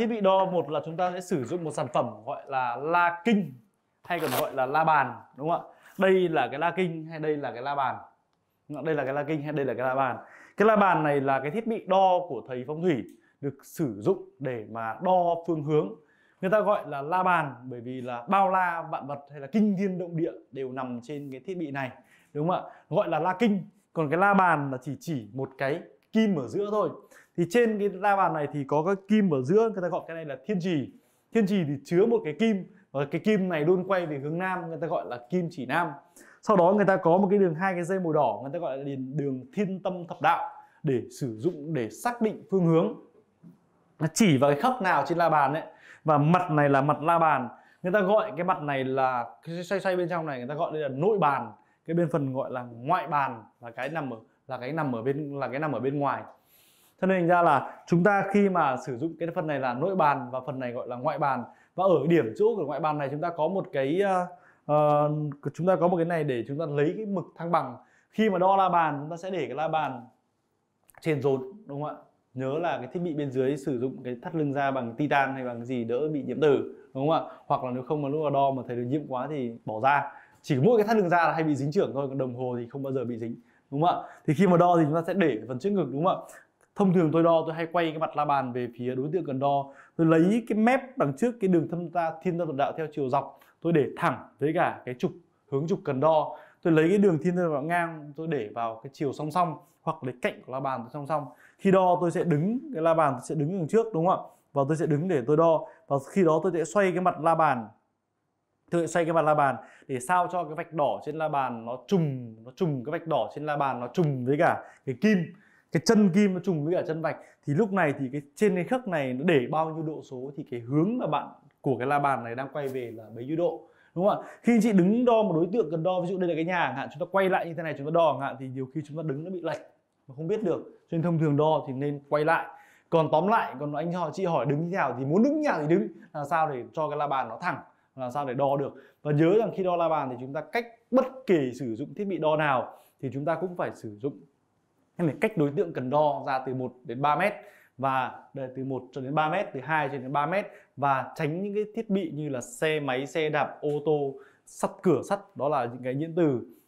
thiết bị đo, một là chúng ta sẽ sử dụng một sản phẩm gọi là la kinh hay còn gọi là la bàn, đúng không ạ? Đây là cái la kinh hay đây là cái la bàn? Đây là cái la kinh hay đây là cái la bàn? Cái la bàn này là cái thiết bị đo của thầy phong thủy được sử dụng để mà đo phương hướng. Người ta gọi là la bàn bởi vì là bao la vạn vật hay là kinh thiên động địa đều nằm trên cái thiết bị này, đúng không ạ? Gọi là la kinh. Còn cái la bàn là chỉ một cái kim ở giữa thôi. Thì trên cái la bàn này thì có cái kim ở giữa, người ta gọi cái này là thiên trì. Thiên trì thì chứa một cái kim, và cái kim này luôn quay về hướng nam, người ta gọi là kim chỉ nam. Sau đó người ta có một cái đường, hai cái dây màu đỏ, người ta gọi là đường thiên tâm thập đạo, để sử dụng để xác định phương hướng. Nó chỉ vào cái khớp nào trên la bàn ấy, và mặt này là mặt la bàn. Người ta gọi cái mặt này là cái xoay bên trong này, người ta gọi đây là nội bàn. Cái bên phần gọi là ngoại bàn là cái nằm ở bên ngoài. Thế nên ra là chúng ta khi mà sử dụng cái phần này là nội bàn và phần này gọi là ngoại bàn. Và ở điểm chỗ của ngoại bàn này chúng ta có một cái này để chúng ta lấy cái mực thăng bằng. Khi mà đo la bàn chúng ta sẽ để cái la bàn trên rốn, đúng không ạ? Nhớ là cái thiết bị bên dưới sử dụng cái thắt lưng ra bằng titan hay bằng gì đỡ bị nhiễm tử, đúng không ạ? Hoặc là nếu không mà lúc mà đo mà thấy được nhiễm quá thì bỏ ra. Chỉ mỗi cái thắt lưng ra là hay bị dính trưởng thôi, còn đồng hồ thì không bao giờ bị dính, đúng không ạ? Thì khi mà đo thì chúng ta sẽ để phần trước ngực, đúng không ạ? Thông thường tôi đo tôi hay quay cái mặt la bàn về phía đối tượng cần đo, tôi lấy cái mép đằng trước cái đường thiên tâm thập đạo theo chiều dọc, tôi để thẳng với cả cái hướng trục cần đo. Tôi lấy cái đường thiên tâm thập đạo ngang, tôi để vào cái chiều song song, hoặc lấy cạnh của la bàn song song. Khi đo tôi sẽ đứng cái la bàn, tôi sẽ đứng đằng trước, đúng không ạ? Và tôi sẽ đứng để tôi đo, và khi đó tôi sẽ xoay cái mặt la bàn. Tôi xoay cái mặt la bàn để sao cho cái vạch đỏ trên la bàn nó trùng với cả cái kim, cái chân kim nó trùng với cả chân vạch. Thì lúc này thì cái trên cái khớp này nó để bao nhiêu độ số thì cái hướng mà bạn của cái la bàn này đang quay về là bấy nhiêu độ, đúng không ạ? Khi chị đứng đo một đối tượng cần đo, ví dụ đây là cái nhà chẳng hạn, chúng ta quay lại như thế này chúng ta đo chẳng hạn, thì nhiều khi chúng ta đứng nó bị lệch mà không biết được, cho nên thông thường đo thì nên quay lại. Còn tóm lại, còn anh họ chị hỏi đứng như nào thì muốn đứng như nào thì đứng, làm sao để cho cái la bàn nó thẳng, làm sao để đo được. Và nhớ rằng khi đo la bàn thì chúng ta cách bất kỳ sử dụng thiết bị đo nào thì chúng ta cũng phải sử dụng cách đối tượng cần đo ra từ 1 đến 3 mét, và từ 1 cho đến 3 mét, từ 2 cho đến 3 mét, và tránh những cái thiết bị như là xe máy, xe đạp, ô tô, sắt, cửa sắt, đó là những cái nhiễm từ.